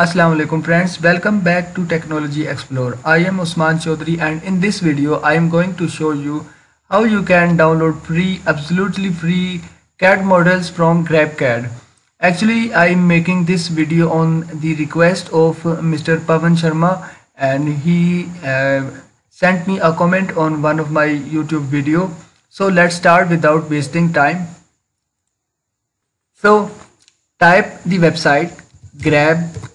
Assalamu alaikum friends, welcome back to Technology Explorer. I am Usman Chaudhry and in this video I am going to show you how you can download free, absolutely free CAD models from GrabCAD. Actually I am making this video on the request of Mr. Pavan Sharma, and he sent me a comment on one of my YouTube video. So let's start without wasting time. So type the website GrabCAD.com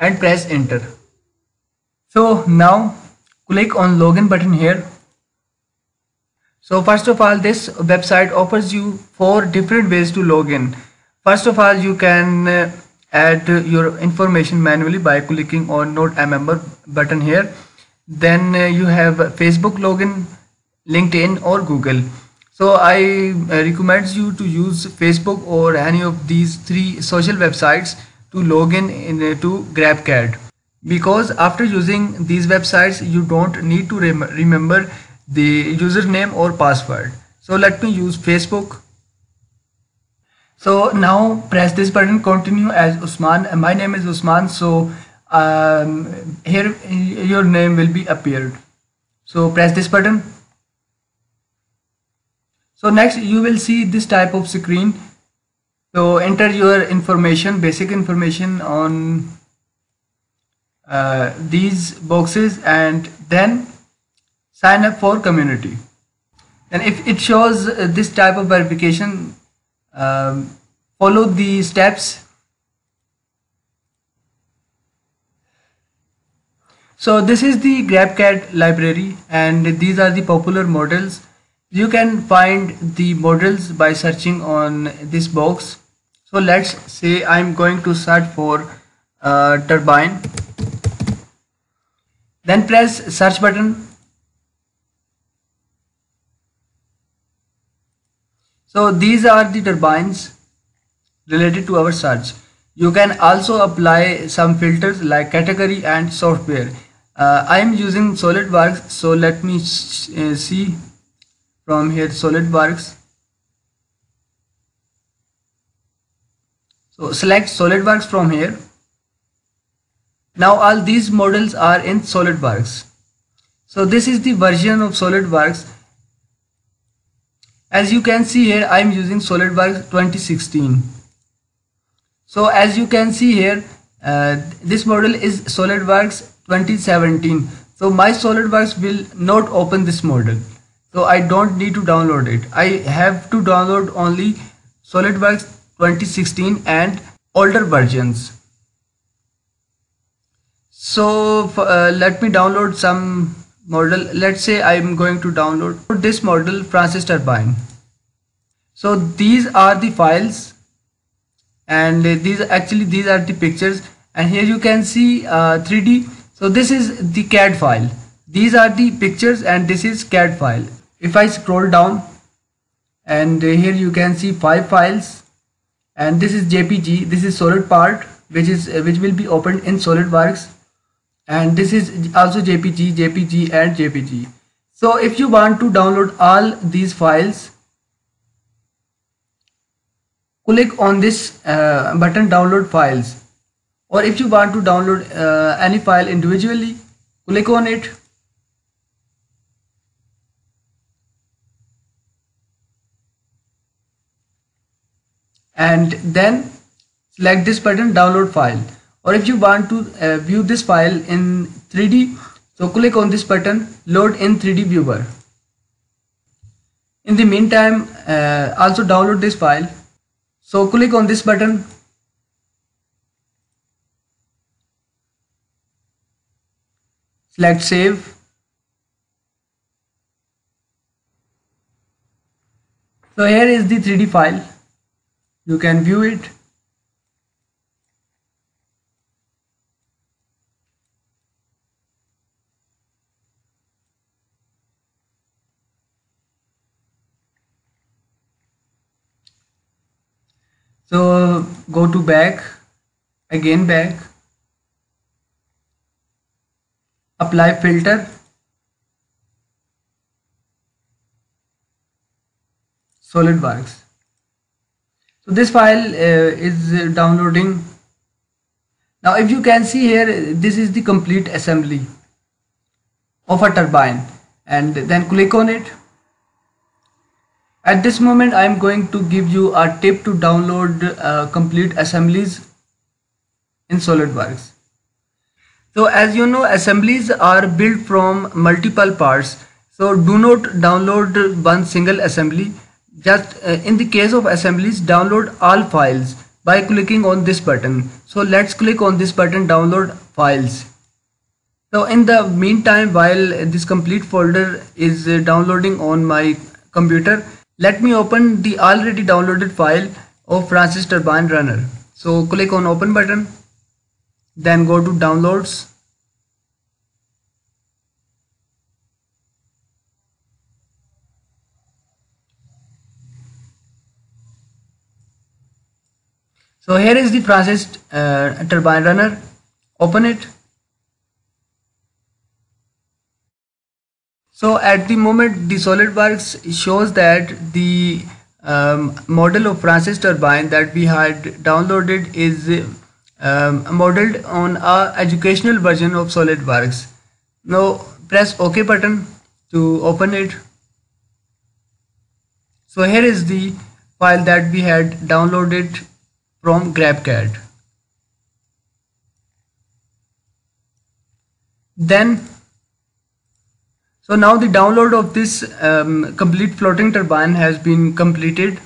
and press enter. So now click on login button here. So first of all, this website offers you 4 different ways to log in. First of all, you can add your information manually by clicking on not a member button here. Then you have Facebook login, LinkedIn or Google. So I recommend you to use Facebook or any of these 3 social websites to log in to GrabCAD, because after using these websites you don't need to remember the username or password. So let me use Facebook. So now press this button, continue as Usman. My name is Usman, so here your name will be appeared. So press this button. So next you will see this type of screen. So enter your information, basic information on these boxes and then sign up for community. And if it shows this type of verification, follow the steps. So this is the GrabCAD library and these are the popular models. You can find the models by searching on this box. So let's say I'm going to search for turbine, then press search button. So these are the turbines related to our search. You can also apply some filters like category and software. I am using SolidWorks, so let me see. From here, SolidWorks. So select SolidWorks from here. Now all these models are in SolidWorks. So this is the version of SolidWorks. As you can see here, I am using SolidWorks 2016. So as you can see here, this model is SolidWorks 2017. So my SolidWorks will not open this model. So I don't need to download it. I have to download only SolidWorks 2016 and older versions. So let me download some model. Let's say I am going to download this model, Francis Turbine. So these are the files and these are the pictures, and here you can see 3D. So this is the CAD file. These are the pictures and this is CAD file. If I scroll down, and here you can see 5 files, and this is JPG. This is solid part, which will be opened in SolidWorks, and this is also JPG, JPG and JPG. So if you want to download all these files, click on this button, download files, or if you want to download any file individually, click on it. And then select this button, download file, or if you want to view this file in 3D, so click on this button, load in 3D viewer. In the meantime, also download this file, so click on this button. Select save. So here is the 3D file. You can view it. So go to back, again back, apply filter. SolidWorks. So this file is downloading. Now if you can see here, this is the complete assembly of a turbine, and then click on it. At this moment I am going to give you a tip to download complete assemblies in SolidWorks. So as you know, assemblies are built from multiple parts, so do not download one single assembly. Just in the case of assemblies, download all files by clicking on this button. So let's click on this button, download files. So in the meantime, while this complete folder is downloading on my computer, let me open the already downloaded file of Francis Turbine Runner. So click on open button, then go to downloads. So here is the Francis Turbine Runner. Open it. So at the moment the SolidWorks shows that the model of Francis Turbine that we had downloaded is modeled on a educational version of SolidWorks. Now press OK button to open it. So here is the file that we had downloaded from GrabCAD. So now the download of this complete floating turbine has been completed.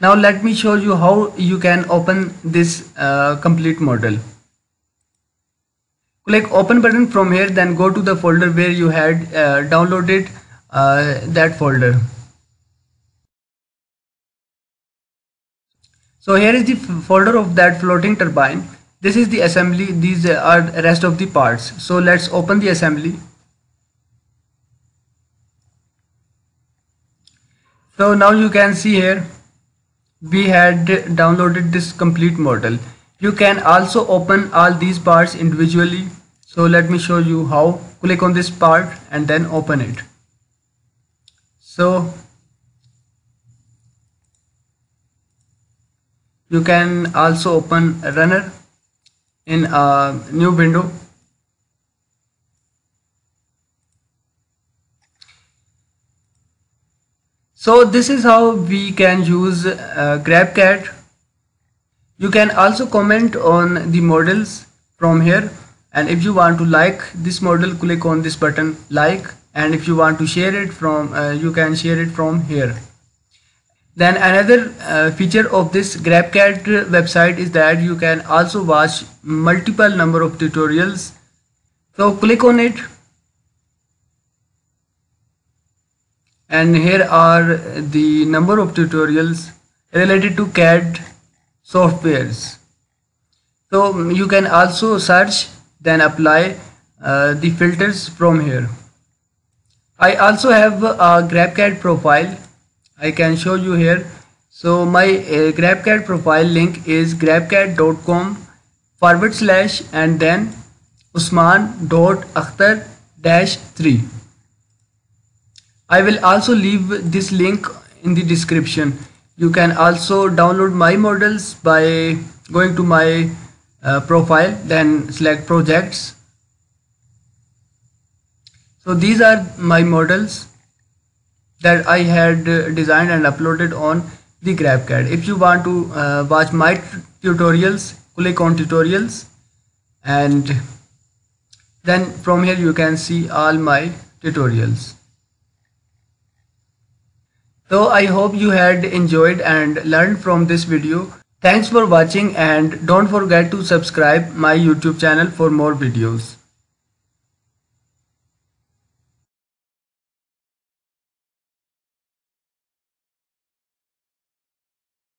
Now let me show you how you can open this complete model. Click open button from here, then go to the folder where you had downloaded that folder. So here is the folder of that floating turbine. This is the assembly, these are the rest of the parts. So let's open the assembly. So now you can see here we had downloaded this complete model. You can also open all these parts individually. So let me show you how. Click on this part and then open it. So you can also open a runner in a new window. So this is how we can use GrabCAD. You can also comment on the models from here, and if you want to like this model, click on this button like, and if you want to share it from you can share it from here. Then another feature of this GrabCAD website is that you can also watch multiple number of tutorials. So click on it. And here are the number of tutorials related to CAD softwares. So you can also search, then apply the filters from here. I also have a GrabCAD profile. I can show you here. So my GrabCAD profile link is grabcad.com/ and then usman.akhtar-3. I will also leave this link in the description. You can also download my models by going to my profile, then select projects. So these are my models that I had designed and uploaded on the GrabCAD. If you want to watch my tutorials, click on tutorials, and then from here you can see all my tutorials. So I hope you had enjoyed and learned from this video. Thanks for watching, and don't forget to subscribe my YouTube channel for more videos.